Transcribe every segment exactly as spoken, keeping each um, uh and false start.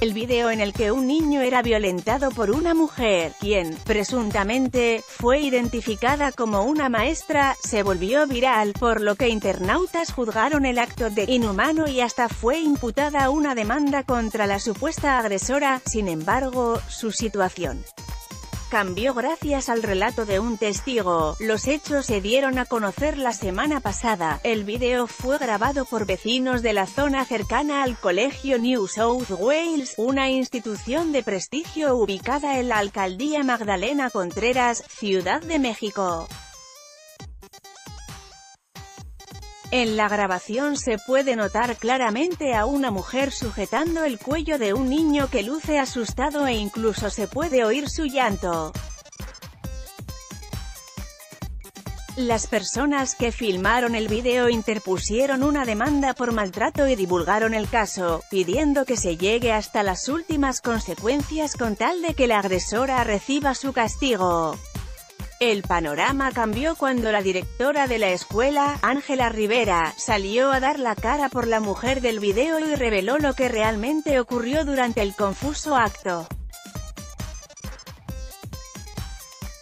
El video en el que un niño era violentado por una mujer, quien, presuntamente, fue identificada como una maestra, se volvió viral, por lo que internautas juzgaron el acto de inhumano y hasta fue imputada una demanda contra la supuesta agresora. Sin embargo, su situación cambió gracias al relato de un testigo. Los hechos se dieron a conocer la semana pasada. El video fue grabado por vecinos de la zona cercana al Colegio New South Wales, una institución de prestigio ubicada en la Alcaldía Magdalena Contreras, Ciudad de México. En la grabación se puede notar claramente a una mujer sujetando el cuello de un niño que luce asustado e incluso se puede oír su llanto. Las personas que filmaron el video interpusieron una demanda por maltrato y divulgaron el caso, pidiendo que se llegue hasta las últimas consecuencias con tal de que la agresora reciba su castigo. El panorama cambió cuando la directora de la escuela, Ángela Rivera, salió a dar la cara por la mujer del video y reveló lo que realmente ocurrió durante el confuso acto.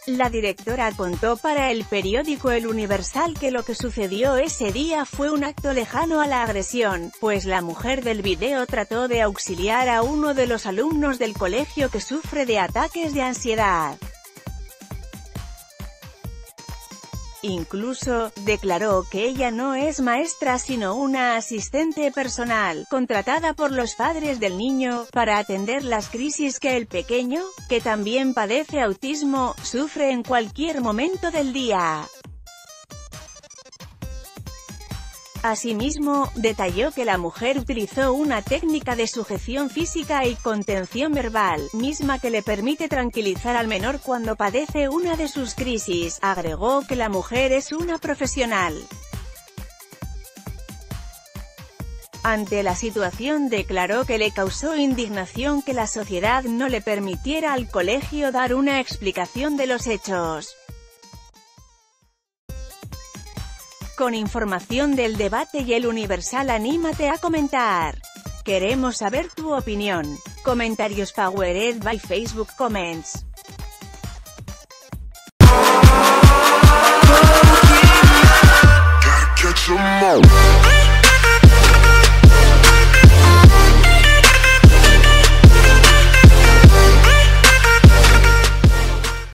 La directora contó para el periódico El Universal que lo que sucedió ese día fue un acto lejano a la agresión, pues la mujer del video trató de auxiliar a uno de los alumnos del colegio que sufre de ataques de ansiedad. Incluso, declaró que ella no es maestra sino una asistente personal, contratada por los padres del niño, para atender las crisis que el pequeño, que también padece autismo, sufre en cualquier momento del día. Asimismo, detalló que la mujer utilizó una técnica de sujeción física y contención verbal, misma que le permite tranquilizar al menor cuando padece una de sus crisis. Agregó que la mujer es una profesional. Ante la situación declaró que le causó indignación que la sociedad no le permitiera al colegio dar una explicación de los hechos. Con información del debate y El Universal, anímate a comentar. Queremos saber tu opinión. Comentarios powered by Facebook Comments.